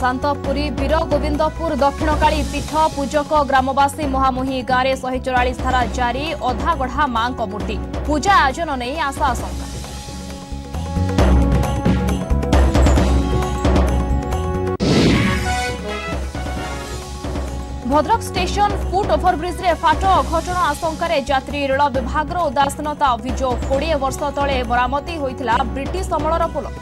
प्रशांतपुरी बीर गोविंदपुर दक्षिणकाली पीठ पूजक ग्रामवासी मुहामुही गांव 144 धारा जारी अधागढ़ा मां मूर्ति पूजा आयोजन नहीं आशा आशंका। भद्रक स्टेशन फुट ओभरब्रिज में फाट अघटन आशंकार यात्री रेल विभाग उदासीनता अभियोग 20 वर्ष तले मरामती होता ब्रिटिश अमलर पुल।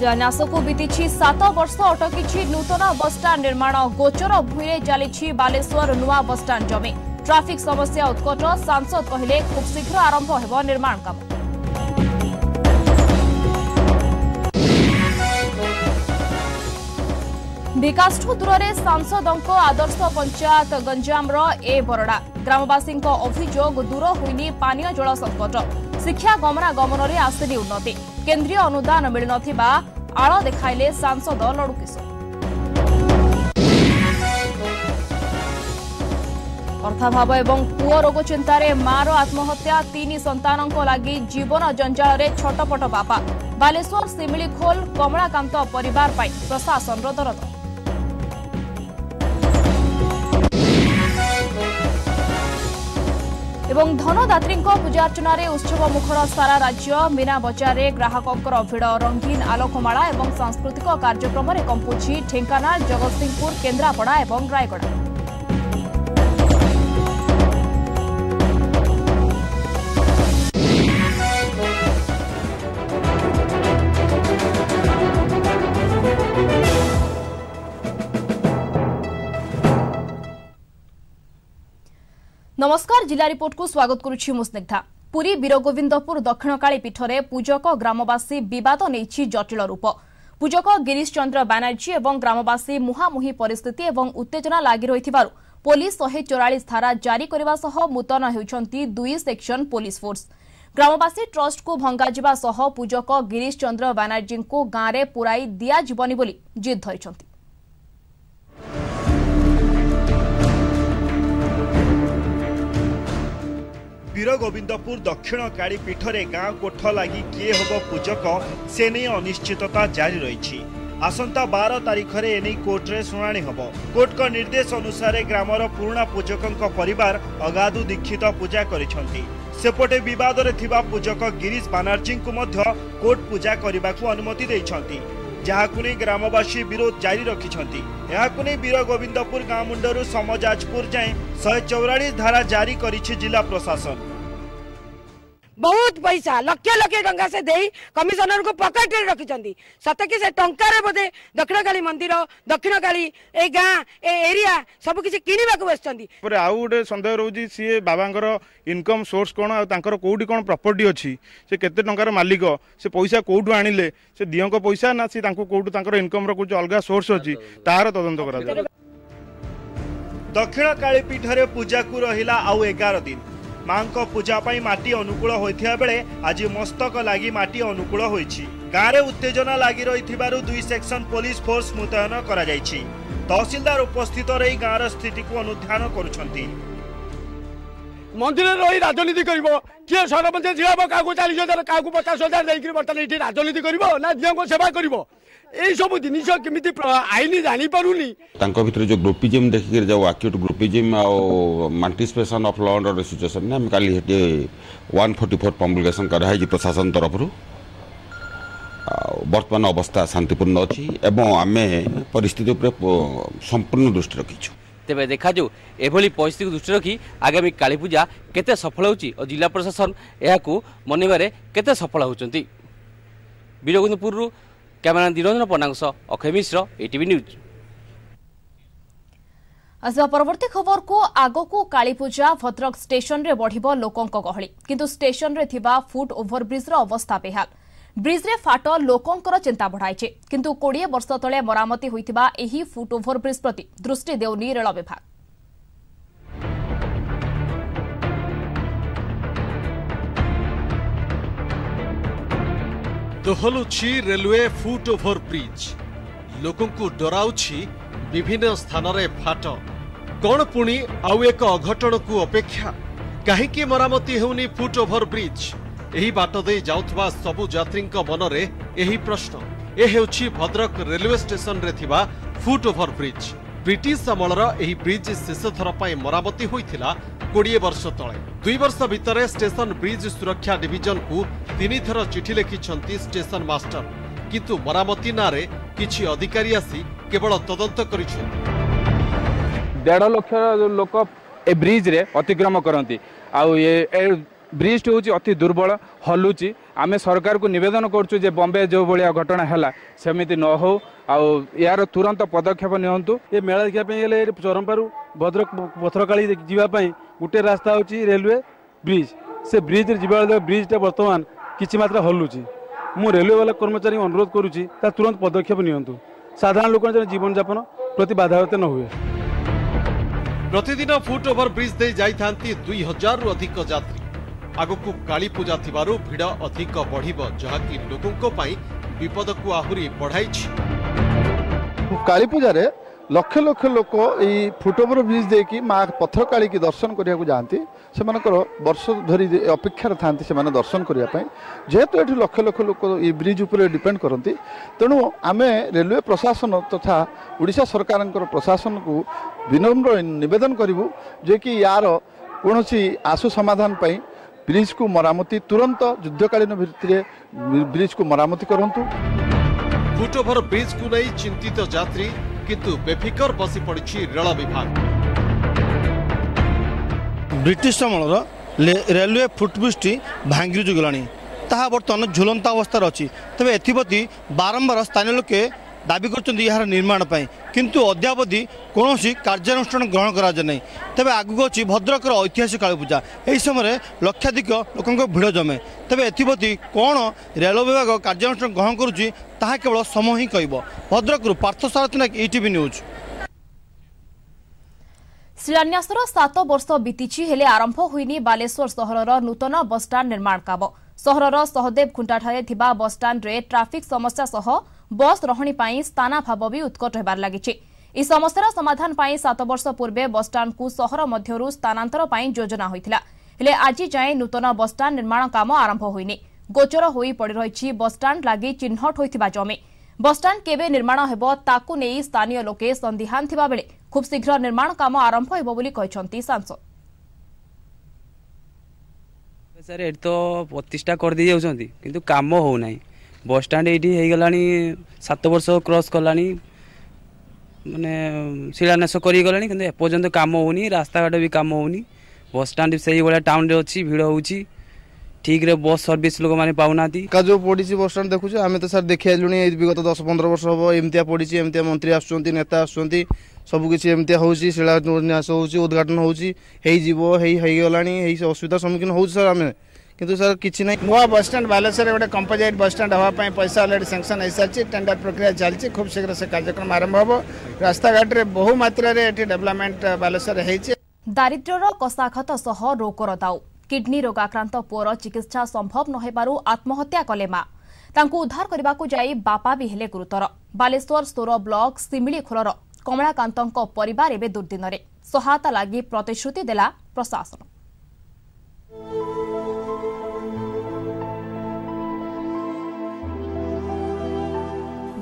शिलान्यास को बीती 7 वर्ष अटकी नूतन बसस्टाण्ड निर्माण गोचर भूरे चली बालेश्वर नुआ बसस्टाण्ड जमी ट्राफिक समस्या उत्कट सांसद कहले खूब शीघ्र आरंभ हो निर्माण काम। विकासठू दूर से सांसदों आदर्श पंचायत गंजाम ए बरड़ा ग्रामवासी अभियोग दूर होइनी पानी जल संकट शिक्षा गमनागमन में आसनी उन्नति केन्द्रीय अनुदान मिलन आड़ देखाइले सांसद लड़ुकिशोर। अर्थाभाव एवं पुओ रोग चिंतार मार आत्महत्या 3 संतान लगी जीवन जंजाल छटपट बापा बालेश्वर सिमिलीखोल कमलाकांत परिवार पर प्रशासन दरद। एवं धनदात्री पूजार्चना उत्सव मुखर सारा राज्य मीना बजार में ग्राहकों भिड़ रंगीन आलोकमाला और सांस्कृतिक कार्यक्रम में कंपुची ढेंकानाल जगत सिंहपुर केन्द्रापड़ा और रायगढ़। नमस्कार, जिला रिपोर्ट को स्वागत करुछि मु स्निग्धा। पुरी बीर गोविंदपुर दक्षिणकाली पीठ रे पूजक ग्रामवासी बिवाद नेछि जटिल रूप। पूजक गिरीश चंद्र बानार्जी एवं ग्रामवासी मुहामुही परिस्थिति एवं उत्तेजना लागि रहिथिबारु पुलिस 144 धारा जारी करबा सह मुतन होउछन्ती 2 सेक्शन पुलिस फोर्स। ग्रामवासी ट्रस्ट को भंगाजिबा सह पूजक गिरीश चंद्र बानार्जी को गाँव में पुराई दिया जीवनी बोली जिद धरिछन्ती। बीर गोविंदपुर दक्षिण काली पीठ रे गाँ कोठ लगी किए होबो पूजक से नहीं अनिश्चितता जारी रही। आसंता 12 तारीख रे एने कोर्टे शुणाणी होबो। कोर्ट का निर्देश अनुसार ग्रामर पुराणा पूजकों परिवार अगाधु दीक्षित पूजा करिसेंती। सेपटे विवाद रे थिबा पूजक गिरीश बानार्जी को मध्य कोर्ट पूजा करने को अनुमति देइछंती, जहां ग्रामवासी विरोध जारी रखिंट। यह बीर गोविंदपुर गाँ मुंडर समजाजपुर जाए 144 धारा जारी करिछि जिला प्रशासन। बहुत पैसा लक्ष टंका से दे कमिशनर को पकेट में रखिंट, सतक से टंकार बोधे दक्षिणकाली मंदिर दक्षिणकाली ए गाँ ए एरिया सब किसी किनवाक। आउ गोटे सन्देह रोचे सी बाबा इनकम सोर्स कौन आर कौटी कौन प्रपर्टी अच्छी से केते टंकार मालिक से पैसा कौटू आनिले से दियों पैसा ना सी कौटू इनकम कुछ अलग सोर्स अच्छी तार तदंत कर। दक्षिणकाली पीठ रे पूजा को रहिला आउ 11 दिन मांको पूजा पाई माटी अनुकूल होता बेले आज मस्तक लगी माटी अनुकूल होइछि। गाँव उत्तेजना लगी रही 2 सेक्शन पुलिस फोर्स मुतयन करा जाइछि। तहसीलदार उपस्थित रही गाँव स्थिति को अनुधान करुछन्ति। मंदिर रही राजनीति कर किए सरपंच झील क्या 40,000 क्या 50,000 देकर बर्तमान ये राजनीति करना झील को सेवा कर सब जिनस केमी आईन जापर जो ग्रुपिजम देखिए जो acute groupism anticipation of law and order situation में कल 144 पब्लिकेसन कराई प्रशासन तरफ बर्तमान अवस्था शांतिपूर्ण अच्छी एवं आम परिस्थिति संपूर्ण दृष्टि रखीचु। तेज देखा एभली परिस्थिति को दृष्टि रखी आगामी काली पूजा केते सफल होची और जिला प्रशासन यह मनवार केते सफल होती। बीर गोविंदपुर कैमरामैन निरंजन पन्नांगस अक्षय मिश्र एटीवी न्यूज। आसवा परवर्ती खबर को आगो को काली पूजा भद्रक स्टेशन रे बढ़िबो लोकों को गहली किंतु स्टेशन रे थिबा फुट ओभरब्रिज रो अवस्था बेहाल। ब्रिज रे फाट लोकंकर चिंता बढ़ाइछे किंतु 20 वर्ष तले मरामती होइथिबा एही फुट ओभरब्रिज प्रति दृष्टि देउनी रेल विभाग। दोहलुछि रेलवे फुट ओभरब्रिज लोकंकु डराउछि विभिन्न स्थान रे फाट कौन पुणी आउ एक अघटन को अपेक्षा कहीं मरामती होनी फुट ओभर ब्रिज यही बाट दे जाउथवा सबु यात्री मन में यही प्रश्न ए भद्रक रेलवे स्टेशन रे थिबा फुट ओभर ब्रिज ब्रिटिश अमल यही ब्रिज शेष थर पर मरामती होता 20 वर्ष तले 2 वर्ष भितर स्टेशन ब्रिज सुरक्षा डिविजन को 3 थर चिठी लिखिं स्टेशन मास्टर किंतु मरामती ना रे किछि अधिकारी आसी केवल तदंत करिछथि 1.5 लाख लोक ए ब्रिज रे अतिक्रम करती ब्रिज टी हूँ अति दुर्बल हलुची आम सरकार को निवेदन करुँ बॉम्बे जो भाया घटना है सेमती न हो यार तुरंत पदक्षेप निंतु ये मेला देखापे चरमपारू भद्रक पथरकाली जावाई गोटे रास्ता हूँ रेलवे ब्रिज से ब्रिज ब्रिजटा बर्तमान किसी मात्रा हलुची मु रेलवे वाला कर्मचारी अनुरोध करुँची तुरंत पदक्षेप निंतु साधारण लोक जीवन जापन प्रति बाधागत न हुए प्रतिदिन फुट ओवर ब्रिज दे जाई थांती 2000 रु अधिक यात्री आगकु काली पूजा थिबारु भिड़ अधिक बढ़िबो जहाकी लोकंको पई विपद को आहुरी बढ़ाइछि काली पूजा रे लक्ष लक्ष लोक ई फुट ओवर ब्रिज दे की मां पत्थर काली की दर्शन करिया को जानती से मानकर वर्ष धरि अपेक्षा थांती से माने दर्शन करिया पई जेतु एठी लक्ष लक्ष लोक ई ब्रिज ऊपर डिपेंड करंती तेणु आमे रेलवे प्रशासन तथा ओडिशा सरकारनकर प्रशासन को विनम्र निवेदन करूँ जे कि यार कौन आशु समाधान पाई ब्रिज को मरामती तुरंत युद्धकालीन भित्तिरे ब्रिज को मरामती करंतु फुट ओवर ब्रिज को नहीं चिंतित तो यात्री किंतु बेफिकर बसी पड़ी रेल विभाग ब्रिटिश अमल रेलवे फुटब्रिज टी भांगी जुगलाणी ताहा बर्तमान झुलंता अवस्था अच्छी तेज एथप्रति बारंबार स्थानीय लोके दाबी करछन्ती यार निर्माण पाई किंतु अद्यावधि कौन कार्यानुष्ठान ग्रहण करा जाय नै तबे आगु अछि भद्रक ऐतिहासिक काली पूजा एहि समय लक्षाधिक लोकंक भिड़ जमे तबे एथिपति कौन रेल विभाग कार्यानुष्ठान ग्रहण करुछि ताहा केवल समय ही कहबो भद्रकरू पार्थ सारथी नायक ईटीवी न्यूज शिलान्यासर 7 वर्ष बीती हेले आरंभ होइनी बालेश्वर सहरर नूतन बसस्टाण्ड निर्माण काम सहरर सहदेव खुंटाठारे थिबा बसस्टाण्ड रे ट्राफिक समस्या सह बस रहणी पाई स्थाना भाव भी उत्कट होबार लागिछि ई समस्या समाधान पाई 7 वर्ष पूर्वे बसस्टाण्ड को सहर मध्यरु स्थानांतर पाई योजना होइतिला हेले आज जाय नूतन बसस्टाण्ड निर्माण काम आरंभ होइनी गोचर होई पड़ी रहिछि बसस्टाण्ड लागि चिन्हट होइतिबा जमे बसस्टाण्ड केबे निर्माण हेबो ताकु नेई स्थानीय लोके संदिहान थिबा बेले खूब शीघ्र निर्माण काम आरंभ हेबो बोली कहिसंती सांसद सर एट तो प्रतिष्ठा कर दी जाउछंती किंतु काम हो नाही बस स्टैंड ये गला 7 वर्ष क्रॉस कलानी मैंने शिलान्यास करगला कि एपर्तंत कम होनी रास्ता घाट भी कम होनी बस स्टैंड से भाया टाउन अच्छी भिड़ हो ठीक रे बस सर्विस लोग माने पाउना का जो पड़ी बस स्टैंड देखु आम तो सर देखी आलु विगत 10-15 वर्ष हम एमती पड़ी एमती मंत्री आसुँच नेता आसुँच सबकिछ एमती होशिलान्यास उद्घाटन होगला असुविधा सम्मुखीन हो सर आम किंतु सर किसी ना नुआ बस स्टैंड बालेश्वर गोटे कंपोजिट बस स्टैंड होगा पैसा अलरेडी सैंक्शन हो सारी टेंडर प्रक्रिया चलती खूब शीघ्र से कार्यक्रम आरंभ हो रास्ताघाट में बहु मात्रा डेवलपमेंट बालेश्वर होती दारिद्र्यर कषाघत सह रोगर दाऊ किडनी रोगाक्रांत पुअर चिकित्सा संभव न आत्महत्या कले मां उद्धार करने को जाई बापा भी हेले गुरुतर बालेश्वर सोर ब्लॉक सिमिलीखोलर कमलाकांतंक परिवार एबे दुर्दिन रे सहायता लागि प्रतिश्रुति देला प्रशासन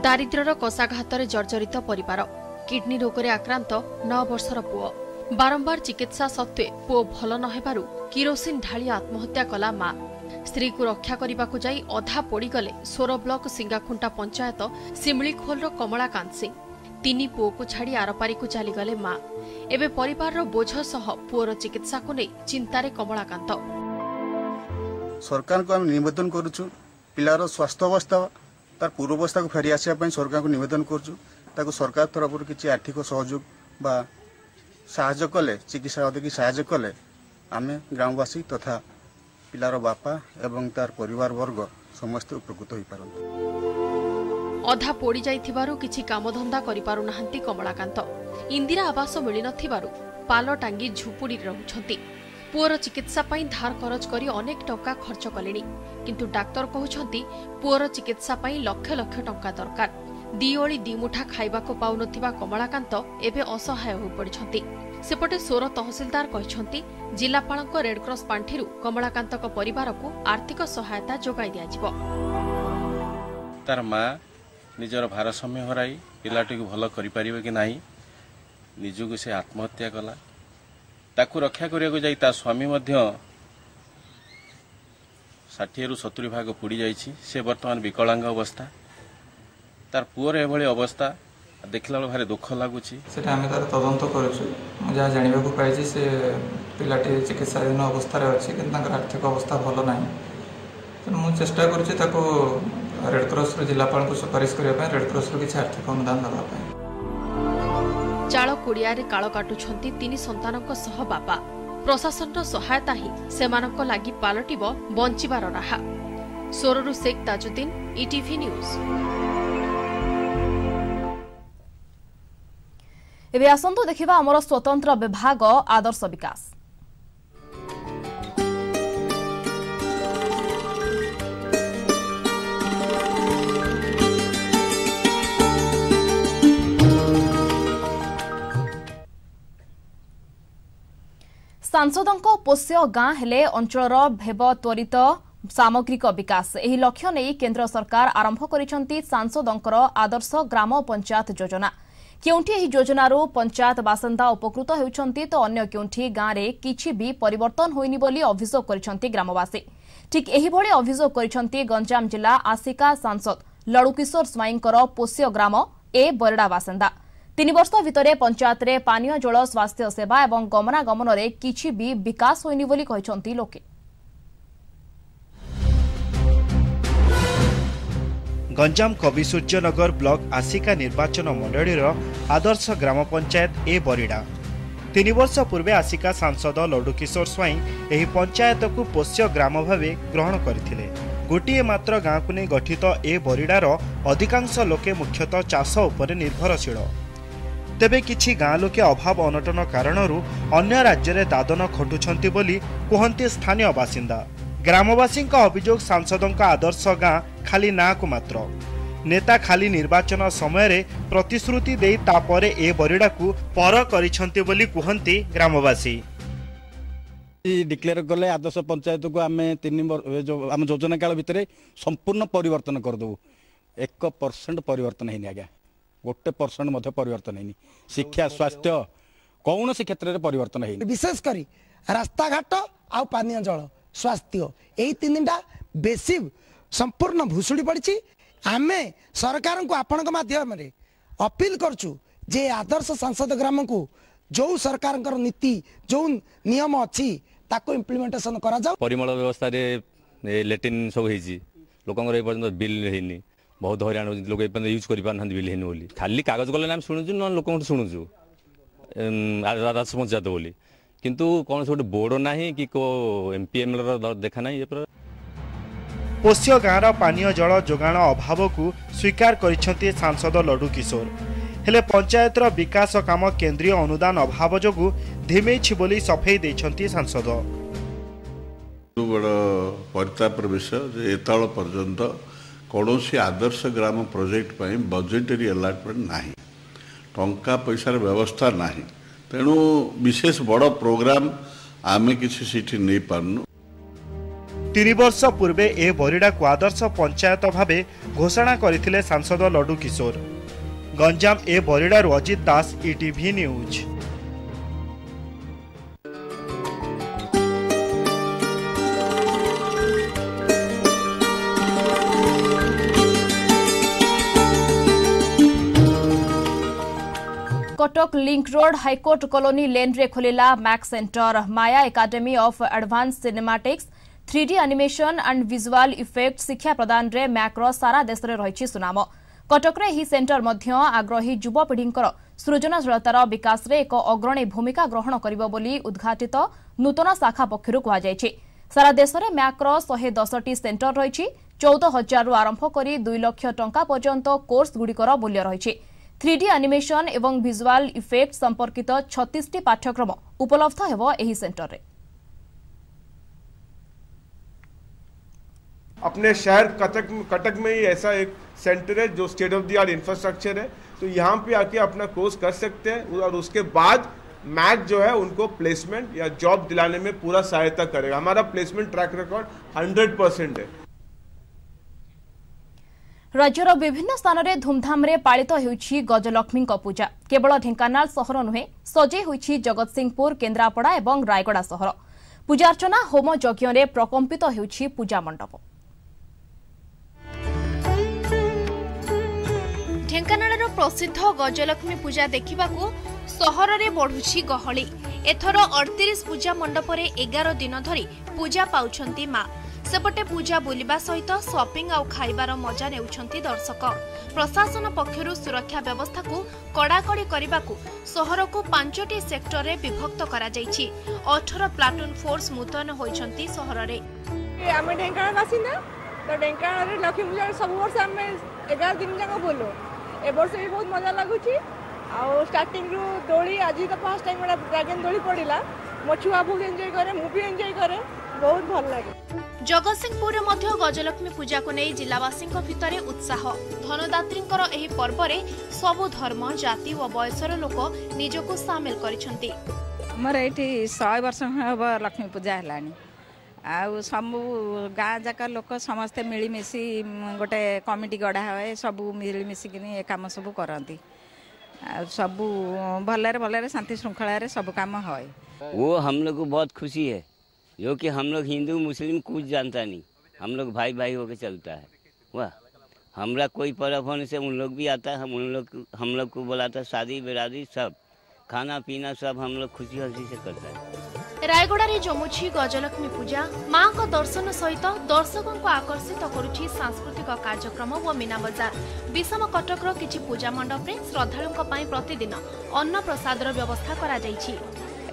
दारिद्र्यर कषाघातर जर्जरित परिवार किडनी रोगरे आक्रांत 9 वर्षर पुओ बारंबार चिकित्सा सत्वे पुओ भल न हेबारु किरोसिन ढाली आत्महत्या कला मां स्त्री को रक्षा करने जाई अधा पड़गले सोर ब्लॉक सिंगाखुंटा पंचायत सिमिलीखोलर कमलाकांत सिंह 3 पुओ को छाड़ी आरपारी को चलीगले मां एबे परिवारर बोझ सह पुओर चिकित्सा को नै चिंतारे कमलाकांत सरकार को हम निवेदन करूछु पिलार स्वास्थ्य अवस्था तार पूर्वावस्था को फेरी आसवाई सरकार को निवेदन करूँ सरकार तरफ किसी आर्थिक सहयोग बा साहय कले चिकित्सा अधिक साहय कले आम ग्रामवासी तथा पिलार बापा एवं तार परिवार वर्ग समस्त उपकृत हो पारंत अधा पोड़ी जाइथिबारु किछि कामधंदा करि पारु नाहंती कमलाकांत इंदिरा आवास मिल नथिबारु पाल टांगी झुपुड़ी रहुछंती पुअर चिकित्सा पाई धार खरच करी अनेक टंका खर्च कलेनी किंतु डाक्टर कहउछंती पुअर चिकित्सा पाई लक्ष लक्ष टंका दरकार दिओली दिमुठा खाइबा को पाउनथिबा कमलाकांत एबे असहाय हो पड़िछंती सेपटे सोर तहसिलदार कहते जिलापाल रेडक्रस पांठि कमलाकांत परिवार को आर्थिक सहायता जोगाई दिया। तार माँ निजर भारसाम्य हराई पिलाटी को भल करें कि ना निजक से आत्महत्या कला ताकू रक्षा करने स्वामी 60-70 भाग पुड़ी जाइए से बर्तमान विकलांग अवस्था तार पुअर एभली अवस्था देखला भारी दुख लगुच तदंत करा जानवाक पाई से पाटी चिकित्साधीन अवस्था अच्छी कि आर्थिक अवस्था भल ना तेनाली चेषा करेडक्रस जिलापा सुपारिश करने रेडक्रस किसी आर्थिक अनुदान देवाई चाल कुड़िया काल काटुंट तीन सतान बापा प्रशासन सहायता ही से लगी पलट बंचार राहा। सोरु शेख ताजुद्दीन ईटीवी न्यूज। एबे आसंतु देखिबा हमर स्वतंत्र विभाग आदर्श विकास। सांसदको पोष्य गां हेले अंचल भेब त्वरित सामग्रिक विकास एही लक्ष्य नै केंद्र सरकार आरंभ करिसंती सांसदंकर आदर्श ग्राम पंचायत योजना। क्योंठी एही योजनारो पंचायत बासिंदा उपकृत होउछंती तो अन्य क्योंठी गाँव रे किछि भी परिवर्तन होइनी बोली अभियोग करिसंती ग्रामवासी। ठीक एही भळे अभियोग करिसंती गंजाम जिला आसिका सांसद लड़ुकिशोर स्वाईंकर पोष्य ग्राम ए बरडा बासिंदा। 3 वर्ष भितरे पंचायत रे पानीय जल स्वास्थ्य सेवा एवं गमनागमन रे किछि भी विकास होइनी बोली कहिसंती लोके। गंजाम कवि सूर्यनगर ब्लॉक आसिका निर्वाचन मंडलीर आदर्श ग्राम पंचायत ए बरिडा 3 वर्ष पूर्वे आसिका सांसद लडुकिशोर स्वाई एही पंचायत को पोष्य ग्राम भावे ग्रहण करथिले। गोटे मात्र गाँ को नहीं गठित ए बरिडार अधिकांश लोके मुख्यतः चाष उपर निर्भरशील। तेबे किछि गाँ लोके अभाव अनटन कारणरू अन्य राज्य रे दादन खटुछंती बोली कहंती स्थानीय बासिंदा। ग्रामवासी अभियोग सांसदों का आदर्श गाँ खाली ना को मात्र नेता खाली निर्वाचन समय रे प्रतिश्रुति दे तापरे ए बरिडा को पर करिसंते बोली कहंती ग्रामवासी। डिक्लेयर करले आदर्श पंचायत को आम 3 आम योजना काल भितर संपूर्ण परिवर्तन कर देबो। 1% परिवर्तन हैनी आज्ञा 1% मध्य परिवर्तन हैनी। शिक्षा स्वास्थ्य कौन से क्षेत्र रे परिवर्तन हैनी विशेष करी रास्ता घाट आ पानी जल स्वास्थ्य यही 3टा बेसी संपूर्ण भुसुड़ी पड़ी। आमे सरकार को आपण के माध्यम रे अपील करछु जे आदर्श सांसद ग्राम को जो सरकार कर नीति जो नियम अच्छी ताको इम्प्लीमेंटेशन करा जाऊ। परिमल व्यवस्था रे लेटिन सब हेजी लोकन रे पर्यंत बिल हेनी बहुत हैरान लोक ए पर्यंत यूज करि पान हन बिल हेनी बोली खाली कागज गले नाम सुनुजु न लोकन सुनुजु आदर्श पंचायत बोली किंतु कौन से बोर्ड नाही कि को एमपीएम रो देखा नाही। पोष्य गाँव पानीय जल जोगाण अभाव को स्वीकार करिसंती सांसद लडुकिशोर हेले पंचायत रो विकास काम केंद्रीय अनुदान अभाव जोगु धीमेछि बोली सफेई देछंती सांसद। बड़ परितापर विषय एतल पर्यंत कौन सी आदर्श ग्राम प्रोजेक्ट पर बजेटरी अलाटमेंट नाही टंका पैसा व्यवस्था नाही तेणु विशेष बड़ प्रोग्राम आमे किसी सीटी नहीं पार्नु। 3 वर्ष पूर्वे ए बरिडा को आदर्श पंचायत भावे घोषणा करथिले सांसद लडुकिशोर। गंजाम ए बरिडा Ajit Das ETV news. Cuttack link road high court colony lane रे खोलिला MAAC centre. Maya academy of advance cinematics 3D animation and visual effect शिक्षा प्रदान रे मैक्रो सारा देश रे रहिछि सुनाम। कटक रे ही सेंटर मध्य आग्रही युवा पीढ़ींकर सृजनशीलतार विकास रे एक अग्रणी भूमिका ग्रहण करिवो बोली उद्घाटित नूतन शाखा पक्षरु कहा जायछि। सारा देश रे मैक्रो 110 टी सेंटर रहिछि। 14,000 रु आरंभ करी 2 लाख टंका पर्यंत कोर्स गुडीकर मूल्य रहिछि। 3D एनिमेशन एवं विजुअल इफेक्ट संपर्कित 36 टी पाठ्यक्रम उपलब्ध हेबो एही सेंटर रे। अपने शहर कटक में ही ऐसा एक सेंटर है जो state of the art infrastructure है तो यहाँ पे आके अपना कोर्स कर सकते हैं और उसके बाद मैक जो है उनको प्लेसमेंट या जॉब दिलाने में पूरा सहायता करेगा। हमारा प्लेसमेंट ट्रैक रिकॉर्ड 100% है। राज्यर विभिन्न स्थान में धूमधाम पालित होउछि गजलक्ष्मी पूजा। केवल ढेंकानाल सहर नुहे सजे होइछि जगतसिंहपुर, केन्द्रापड़ा एवं रायगड़ा सहर। पूजार्चना होम यज्ञ में प्रकंपित होउछि पूजा मंडप। ढेंकानाल प्रसिद्ध गजलक्ष्मी पूजा देखा सहर में बढ़ुछि गहली। एथर 38 पूजा मंडप रे 11 दिन धरी पूजा पाउछंती मां। सेपटे पूजा बुलिबा सहित शॉपिंग आ खाइबार मजा नेउछंती दर्शक। प्रशासन पक्षरु सुरक्षा व्यवस्था को कड़ाकड़ी करिबाकू सहर को 5टी सेक्टर रे विभक्त करा जायछि। 18 प्लाटून फोर्स मुतयन होइछंती सहर रे। आमे ढेंकानाल वासिंदा तो ढेंकानाल रे लक्ष्मी पूजा सब वर्ष आमे 11 दिन जाक बोलो। ए वर्ष भी बहुत मजा लागुछि। आओ स्टार्टिंग रु दोली आज तो फर्स्ट टाइम मेरा ड्रैगन दोली पड़िला। मो छुआ बहुत एंजॉय करे, मु भी एंजॉय करे, बहुत भल लागे। जगतसिंहपुर रे मध्य गजलक्ष्मी पूजा को नै जिलावासी को भितरे उत्साह। धनदात्रींकर एही पर्व रे सब धर्म, जाति व वयसर लोक निजो को शामिल करिसंती। हमर एठी 100 वर्ष होबा लक्ष्मी पूजा हलानी। आ सब गाँ जाक लोक समस्त मिली मिसी गोटे कमिटी गड़ा होय, सब मिली मिसी किनी ए काम सब करंती। सबू भलरे शांति श्रृंखला सब काम है। वो हम लोग को बहुत खुशी है, जो कि हम लोग हिंदू मुस्लिम कुछ जानता नहीं, हम लोग भाई भाई होकर चलता है। वाह, हमरा कोई पर्व होने से उन लोग भी आता है, हम लोग को बुलाता है, शादी बिरादी सब खाना पीना सब हम लोग खुशी हंसी से करता है। रायगड़ा रे जमुछी गजलक्ष्मी पूजा माँ का दर्शन सहित दर्शकों को आकर्षित करुछि सांस्कृतिक कार्यक्रम व मीना बाजार। विषम कटक रो किछि पूजा मंडप रे श्रद्धालुओं पाई प्रतिदिन अन्न प्रसाद रो व्यवस्था करा जायछि।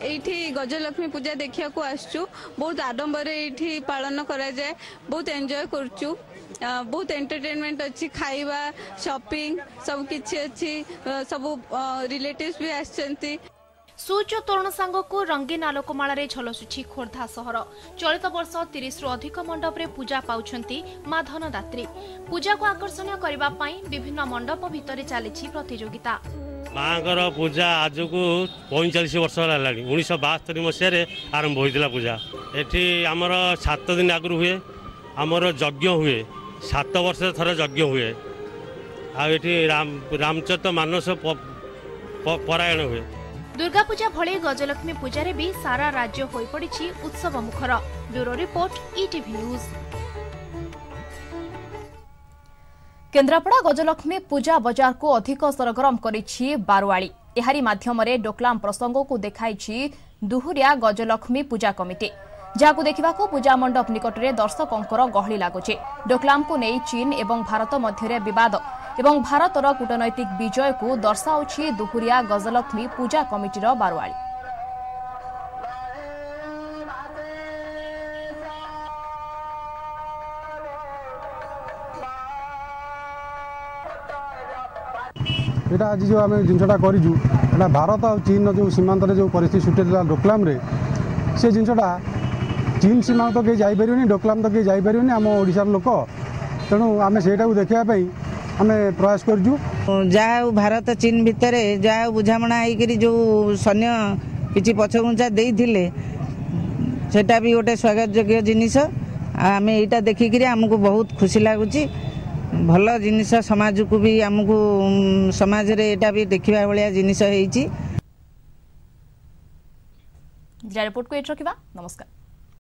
एठी गजलक्ष्मी पूजा देखिया को आसछु, बहुत आडंबर एठी पालन करा जाय, बहुत एंजॉय करछु, बहुत एंटरटेनमेंट अच्छी, खाइबा शॉपिंग सब किछि अच्छी, सब रिलेटिव्स भी आछंती। सूर्य तोरण सांग को रंगीन आलोकमाला रे झलसुछि खोर्धा सहर। चलित वर्ष 30 रु अधिक मंडप रे पूजा पाउछंती मां धनदात्री। पूजा को आकर्षण करबा पई विभिन्न मंडप भितरे चलिछि प्रतियोगिता। माँगर पूजा आज को 45 वर्ष होगा। 1972 मसीह आरंभ होता पूजा। ये आमर 7 दिन आगु हुए, आमर यज्ञ हुए, 7 वर्ष थर यज्ञ हुए। रामचरित मानस परायण हुए। दुर्गा पूजा भली गजलक्ष्मी पूजा रे भी सारा राज्य होई पड़िछि उत्सव मुखर। Bureau report, ETV news. Kendrapara Gajalakshmi Puja बाजार को अधिक सरगरम करिछि बारवाड़ी। एहारी माध्यम रे डोकलाम प्रसंग को देखाइछि दुहुरिया गजलक्ष्मी पूजा कमिटी। जाको देखा पूजा मंडप निकट में दर्शकों गहली लगुचे। डोकलाम को नहीं चीन एवं भारत मध्य बद एवं भारतर कूटनैतिक विजय को दर्शाऊछि दुहुरिया गजलक्ष्मी पूजा कमिटीर बारवाड़ी। यहाँ आज जो आम जिनटा करूँ भारत और चीन जो सीमांत जो परिस्थिति सुटेला डोकलाम से जिनटा चीन सीमा तो कहीं जापार नहीं, डोकलाम तो कहीं जापार नहीं आम ओडार लोक। तेणु आम से देखापी आम प्रयास करूँ। जहाँ भारत चीन भितर जहाँ बुझामणा होकर जो सैन्य किसी पछघुंचा देते सेटा भी गोटे स्वागत योग्य जिनिस। आम यहाँ देखिक आमको बहुत खुशी लगुच। भल जिनिस समाज को भी आमको समाज रे एटा भी देखिबा भलिया जिनिस हेइछि। जिला रिपोर्ट को एट रखिबा। नमस्कार।